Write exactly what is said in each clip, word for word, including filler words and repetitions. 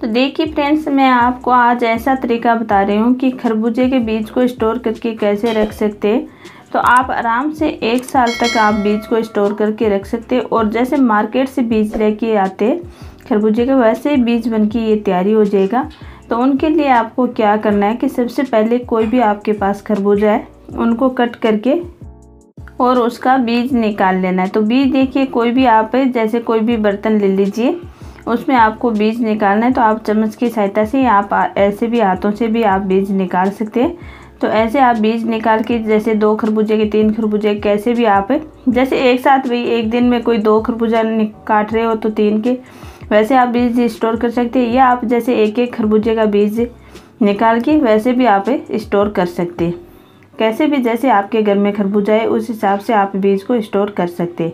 तो देखिए फ्रेंड्स, मैं आपको आज ऐसा तरीका बता रही हूँ कि खरबूजे के बीज को स्टोर करके कैसे रख सकते। तो आप आराम से एक साल तक आप बीज को स्टोर करके रख सकते, और जैसे मार्केट से बीज लेके आते खरबूजे के वैसे ही बीज बन के ये तैयारी हो जाएगा। तो उनके लिए आपको क्या करना है कि सबसे पहले कोई भी आपके पास खरबूजा है उनको कट करके और उसका बीज निकाल लेना है। तो बीज देखिए कोई भी आप जैसे कोई भी बर्तन ले लीजिए, उसमें आपको बीज निकालना है। तो आप चम्मच की सहायता से आप ऐसे भी हाथों से भी आप बीज निकाल सकते हैं। तो ऐसे आप बीज निकाल के जैसे दो खरबूजे के तीन खरबूजे कैसे भी आप जैसे एक साथ भी एक दिन में कोई दो खरबूजा काट रहे हो तो तीन के वैसे आप बीज स्टोर कर सकते हैं, या आप जैसे एक एक खरबूजे का बीज निकाल के वैसे भी आप स्टोर कर सकते हैं। कैसे भी जैसे आपके घर में खरबूजा है उस हिसाब से आप बीज को स्टोर कर सकते हैं।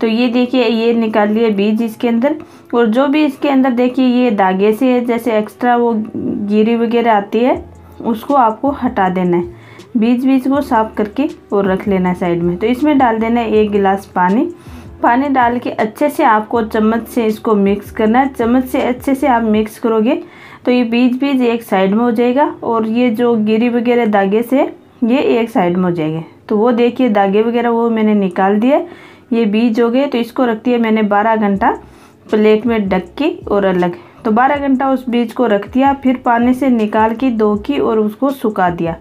तो ये देखिए ये निकाल लिए बीज इसके अंदर, और जो भी इसके अंदर देखिए ये धागे से जैसे एक्स्ट्रा वो गिरी वगैरह आती है उसको आपको हटा देना है। बीज बीज को साफ करके और रख लेना है साइड में। तो इसमें डाल देना है एक गिलास पानी। पानी डाल के अच्छे से आपको चम्मच से इसको मिक्स करना है। चम्मच से अच्छे से आप मिक्स करोगे तो ये बीज बीज एक साइड में हो जाएगा, और ये जो गिरी वगैरह धागे से ये एक साइड में हो जाएंगे। तो वो देखिए धागे वगैरह वो मैंने निकाल दिए, ये बीज हो गए। तो इसको रखती है मैंने बारह घंटा प्लेट में ढक के और अलग। तो बारह घंटा उस बीज को रख दिया, फिर पानी से निकाल के धो की और उसको सुखा दिया।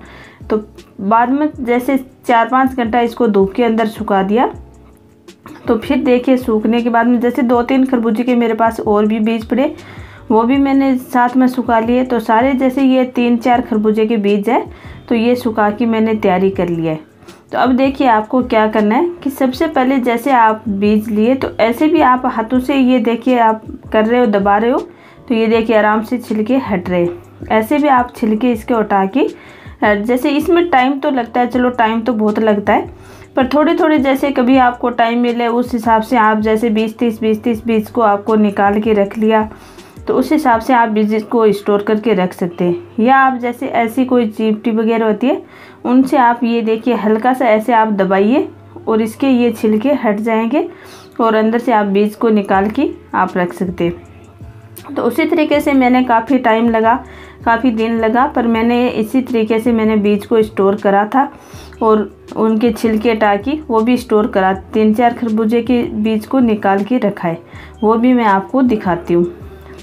तो बाद में जैसे चार पाँच घंटा इसको धूप के अंदर सुखा दिया। तो फिर देखिए सूखने के बाद में जैसे दो तीन खरबूजे के मेरे पास और भी बीज पड़े वो भी मैंने साथ में सुखा लिए। तो सारे जैसे ये तीन चार खरबूजे के बीज है तो ये सुखा के मैंने तैयारी कर लिया है। तो अब देखिए आपको क्या करना है कि सबसे पहले जैसे आप बीज लिए तो ऐसे भी आप हाथों से ये देखिए आप कर रहे हो दबा रहे हो तो ये देखिए आराम से छिलके हट रहे। ऐसे भी आप छिलके इसके उठा के जैसे इसमें टाइम तो लगता है, चलो टाइम तो बहुत लगता है, पर थोड़े थोड़े जैसे कभी आपको टाइम मिले उस हिसाब से आप जैसे बीस तीस बीस तीस बीज को आपको निकाल के रख लिया तो उस हिसाब से आप बीज को स्टोर करके रख सकते हैं। या आप जैसे ऐसी कोई चिपटी वगैरह होती है उनसे आप ये देखिए हल्का सा ऐसे आप दबाइए और इसके ये छिलके हट जाएंगे और अंदर से आप बीज को निकाल के आप रख सकते हैं। तो उसी तरीके से मैंने काफ़ी टाइम लगा, काफ़ी दिन लगा, पर मैंने इसी तरीके से मैंने बीज को स्टोर करा था और उनके छिलके हटा के वो भी स्टोर करा। तीन चार खरबूजे के बीज को निकाल के रखा है, वो भी मैं आपको दिखाती हूँ।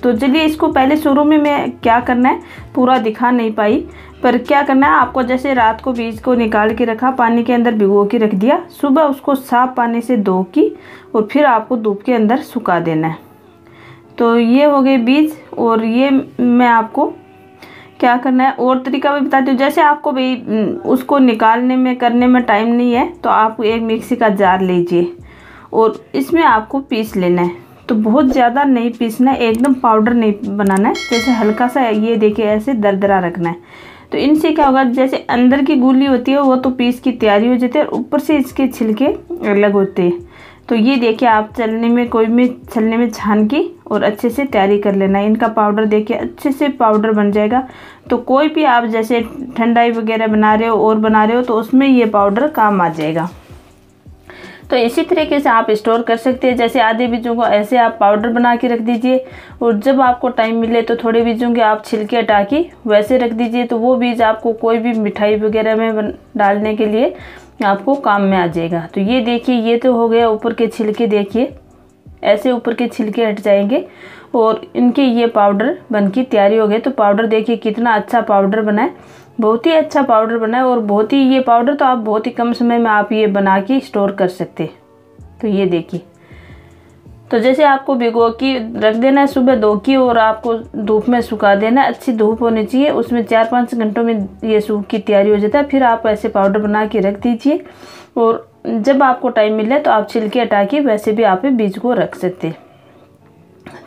तो चलिए इसको पहले शुरू में मैं क्या करना है पूरा दिखा नहीं पाई, पर क्या करना है आपको जैसे रात को बीज को निकाल के रखा, पानी के अंदर भिगो के रख दिया, सुबह उसको साफ पानी से धो के और फिर आपको धूप के अंदर सुखा देना है। तो ये हो गए बीज। और ये मैं आपको क्या करना है और तरीका भी बताती हूँ। जैसे आपको भाई उसको निकालने में करने में टाइम नहीं है तो आप एक मिक्सी का जार लीजिए और इसमें आपको पीस लेना है। तो बहुत ज़्यादा नहीं पीसना है, एकदम पाउडर नहीं बनाना है, जैसे हल्का सा ये देखिए ऐसे दरदरा रखना है। तो इनसे क्या होगा जैसे अंदर की गुली होती है वो तो पीस की तैयारी हो जाती है और ऊपर से इसके छिलके अलग होते हैं। तो ये देखिए आप चलने में कोई में छलने में छान के और अच्छे से तैयारी कर लेना है। इनका पाउडर देखिए अच्छे से पाउडर बन जाएगा। तो कोई भी आप जैसे ठंडाई वगैरह बना रहे हो और बना रहे हो तो उसमें ये पाउडर काम आ जाएगा। तो इसी तरीके से आप स्टोर कर सकते हैं। जैसे आधे बीजों को ऐसे आप पाउडर बना के रख दीजिए और जब आपको टाइम मिले तो थोड़े बीजों के आप छिलके हटा के वैसे रख दीजिए। तो वो बीज आपको कोई भी मिठाई वगैरह में डालने के लिए आपको काम में आ जाएगा। तो ये देखिए ये तो हो गया, ऊपर के छिलके देखिए ऐसे ऊपर के छिलके हट जाएंगे और इनके ये पाउडर बन के तैयारी हो गए। तो पाउडर देखिए कितना अच्छा पाउडर बना है, बहुत ही अच्छा पाउडर बना है और बहुत ही ये पाउडर तो आप बहुत ही कम समय में आप ये बना के स्टोर कर सकते हैं। तो ये देखिए तो जैसे आपको भिगो के रख देना है, सुबह धो के और आपको धूप में सुखा देना। अच्छी धूप होनी चाहिए, उसमें चार पाँच घंटों में ये सूख की तैयारी हो जाता है। फिर आप ऐसे पाउडर बना के रख दीजिए और जब आपको टाइम मिले तो आप छिलके हटा के वैसे भी आप बीज को रख सकते हैं।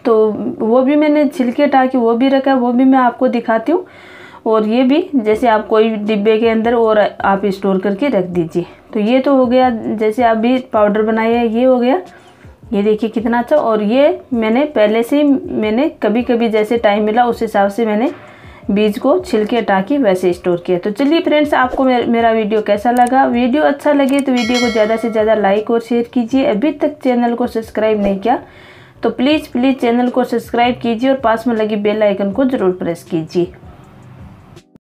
तो वो भी मैंने छिलके हटा के वो भी रखा, वो भी मैं आपको दिखाती हूँ। और ये भी जैसे आप कोई डिब्बे के अंदर और आप स्टोर करके रख दीजिए। तो ये तो हो गया जैसे आप भी पाउडर बनाया ये हो गया, ये देखिए कितना अच्छा। और ये मैंने पहले से ही मैंने कभी कभी जैसे टाइम मिला उस हिसाब से मैंने बीज को छिलके हटा के वैसे स्टोर किया। तो चलिए फ्रेंड्स, आपको मेरा वीडियो कैसा लगा? वीडियो अच्छा लगे तो वीडियो को ज़्यादा से ज़्यादा लाइक और शेयर कीजिए। अभी तक चैनल को सब्सक्राइब नहीं किया तो प्लीज़ प्लीज़ चैनल को सब्सक्राइब कीजिए और पास में लगी बेल आइकन को ज़रूर प्रेस कीजिए।